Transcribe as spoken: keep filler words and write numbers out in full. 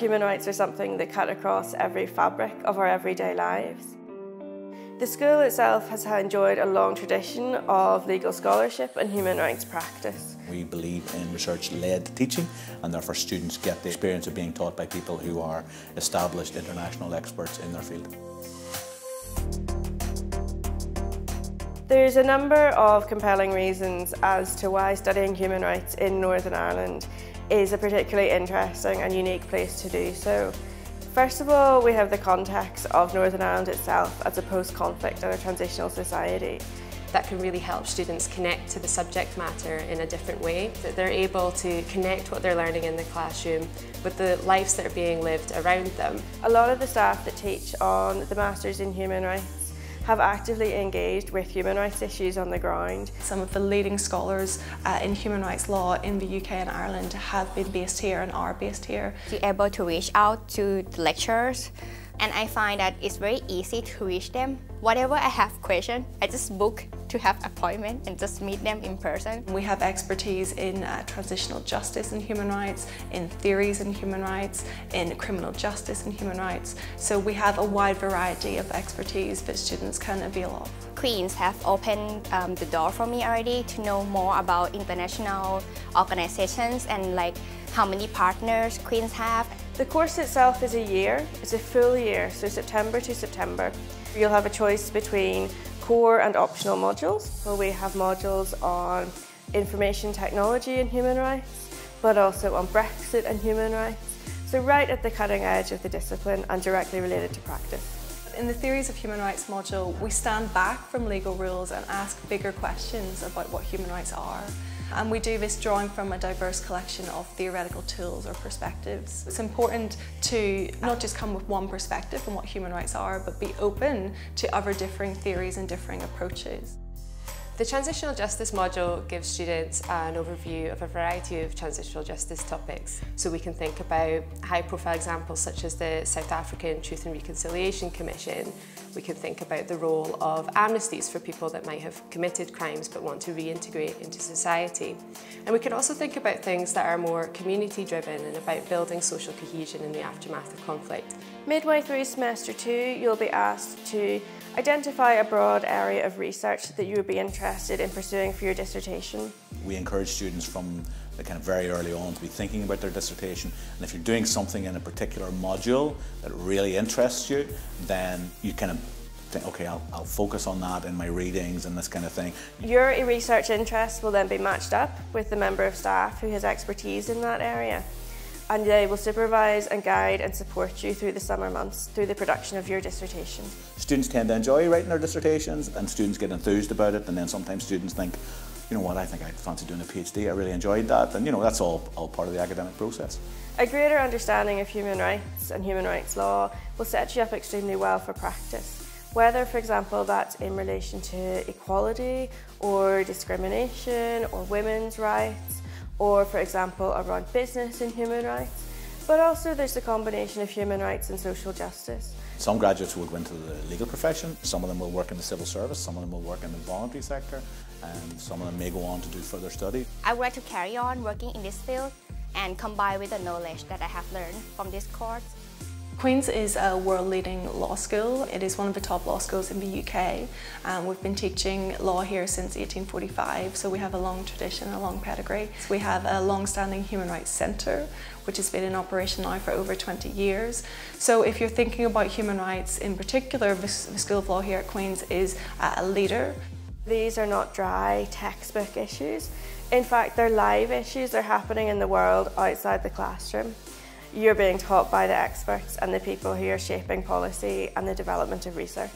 Human rights are something that cut across every fabric of our everyday lives. The school itself has enjoyed a long tradition of legal scholarship and human rights practice. We believe in research-led teaching, and therefore students get the experience of being taught by people who are established international experts in their field. There's a number of compelling reasons as to why studying human rights in Northern Ireland is a particularly interesting and unique place to do so. First of all, we have the context of Northern Ireland itself as a post-conflict and a transitional society. That can really help students connect to the subject matter in a different way, that they're able to connect what they're learning in the classroom with the lives that are being lived around them. A lot of the staff that teach on the Masters in Human Rights have actively engaged with human rights issues on the ground. Some of the leading scholars uh, in human rights law in the U K and Ireland have been based here and are based here. We're able to reach out to the lecturers, and I find that it's very easy to reach them. Whatever I have question, I just book to have appointment and just meet them in person. We have expertise in uh, transitional justice and human rights, in theories and human rights, in criminal justice and human rights. So we have a wide variety of expertise that students can avail of. Queen's have opened um, the door for me already to know more about international organizations and like how many partners Queen's have. The course itself is a year, it's a full year, so September to September. You'll have a choice between core and optional modules. Well, we have modules on information technology and human rights, but also on Brexit and human rights. So right at the cutting edge of the discipline and directly related to practice. In the Theories of Human Rights module, we stand back from legal rules and ask bigger questions about what human rights are. And we do this drawing from a diverse collection of theoretical tools or perspectives. It's important to not just come with one perspective on what human rights are, but be open to other differing theories and differing approaches. The Transitional Justice module gives students an overview of a variety of transitional justice topics. So we can think about high-profile examples such as the South African Truth and Reconciliation Commission. We can think about the role of amnesties for people that might have committed crimes but want to reintegrate into society. And we can also think about things that are more community-driven and about building social cohesion in the aftermath of conflict. Midway through semester two, you'll be asked to identify a broad area of research that you would be interested in pursuing for your dissertation. We encourage students from the kind of very early on to be thinking about their dissertation, and if you're doing something in a particular module that really interests you, then you kind of think, okay, I'll, I'll focus on that in my readings and this kind of thing. Your research interests will then be matched up with the member of staff who has expertise in that area, and they will supervise and guide and support you through the summer months through the production of your dissertation. Students tend to enjoy writing their dissertations, and students get enthused about it, and then sometimes students think, you know what, I think I'd fancy doing a PhD, I really enjoyed that, and you know, that's all, all part of the academic process. A greater understanding of human rights and human rights law will set you up extremely well for practice, whether, for example, that's in relation to equality or discrimination or women's rights, or for example around business and human rights, but also there's the combination of human rights and social justice. Some graduates will go into the legal profession, some of them will work in the civil service, some of them will work in the voluntary sector, and some of them may go on to do further study. I would like to carry on working in this field and combine with the knowledge that I have learned from this course. Queen's is a world-leading law school. It is one of the top law schools in the U K. Um, we've been teaching law here since eighteen forty-five, so we have a long tradition, a long pedigree. We have a long-standing human rights centre, which has been in operation now for over twenty years. So if you're thinking about human rights in particular, the School of Law here at Queen's is a leader. These are not dry textbook issues. In fact, they're live issues. They're happening in the world outside the classroom. You're being taught by the experts and the people who are shaping policy and the development of research.